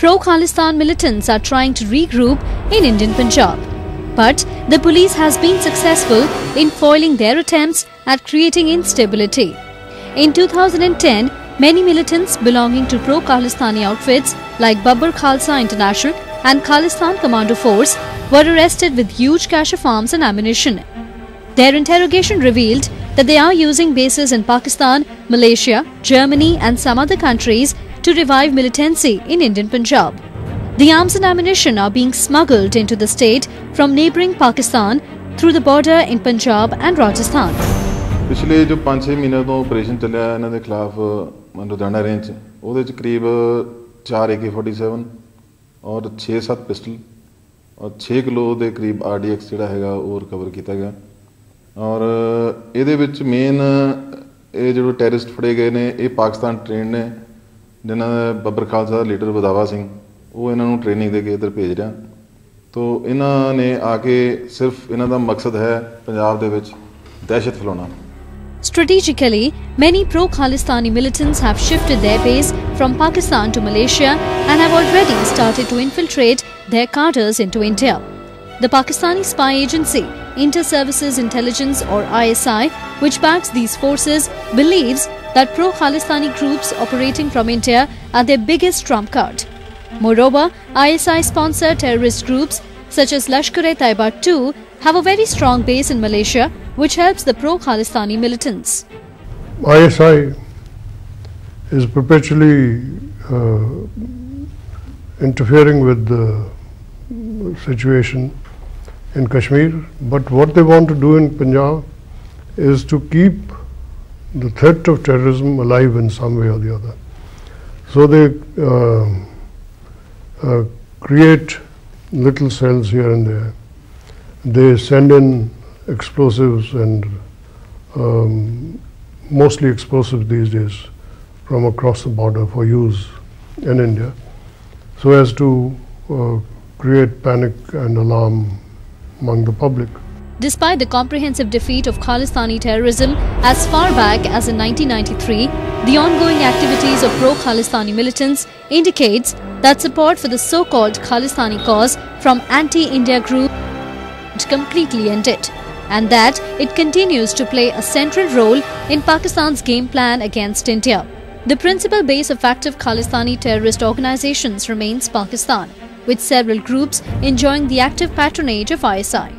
pro-Khalistan militants are trying to regroup in Indian Punjab. But the police has been successful in foiling their attempts at creating instability. In 2010, many militants belonging to pro-Khalistani outfits like Babbar Khalsa International and Khalistan Commando Force were arrested with huge cache of arms and ammunition. Their interrogation revealed that they are using bases in Pakistan, Malaysia, Germany and some other countries to revive militancy in Indian Punjab. The arms and ammunition are being smuggled into the state from neighbouring Pakistan through the border in Punjab and Rajasthan. पिछले जो 5-6 महीने तो operation चला है इनके खिलाफ मनुदाना range ਉਹਦੇ ਚ ਕਰੀਬ 4 AK47 और 6-7 पिस्टल और 6 किलो ਦੇ ਕਰੀਬ RDX ਜਿਹੜਾ ਹੈਗਾ ਉਹ ਰਿਕਵਰ ਕੀਤਾ ਗਿਆ और ਇਹਦੇ ਵਿੱਚ ਮੇਨ ਇਹ ਜਿਹੜੇ ਟੈਰਰਿਸਟ ਫੜੇ ਗਏ ਨੇ ਇਹ ਪਾਕਿਸਤਾਨ ਟ੍ਰੇਨਡ ਨੇ ਜਿਨ੍ਹਾਂ ਦਾ ਬੱਬਰ ਖਾਲਸਾ ਲੀਡਰ ਬਦਾਵਾ ਸਿੰਘ ਉਹ ਇਹਨਾਂ ਨੂੰ ਟ੍ਰੇਨਿੰਗ ਦੇ ਕੇ ਇਧਰ ਭੇਜ ਰਿਹਾ तो ਇਹਨਾਂ ਨੇ ਆਕੇ ਸਿਰਫ ਇਹਨਾਂ ਦਾ ਮਕਸਦ ਹੈ ਪੰਜਾਬ ਦੇ ਵਿੱਚ ਦਹਿਸ਼ਤ ਫੈਲਾਉਣਾ Strategically, many pro-Khalistani militants have shifted their base from Pakistan to Malaysia and have already started to infiltrate their cadres into India. The Pakistani spy agency, Inter-Services Intelligence or ISI, which backs these forces, believes that pro-Khalistani groups operating from India are their biggest trump card. Moreover, ISI-sponsored terrorist groups such as Lashkar-e-Taiba too have a very strong base in Malaysia, which helps the pro-Khalistani militants. ISI is perpetually interfering with the situation in Kashmir, but what they want to do in Punjab is to keep the threat of terrorism alive in some way or the other. So they create little cells here and there. They send in explosives and mostly explosives these days from across the border for use in India, so as to create panic and alarm among the public. Despite the comprehensive defeat of Khalistani terrorism as far back as in 1993, the ongoing activities of pro-Khalistani militants indicates that support for the so-called Khalistani cause from anti-India group completely ended, and that it continues to play a central role in Pakistan's game plan against India. The principal base of active Khalistani terrorist organizations remains Pakistan, with several groups enjoying the active patronage of ISI.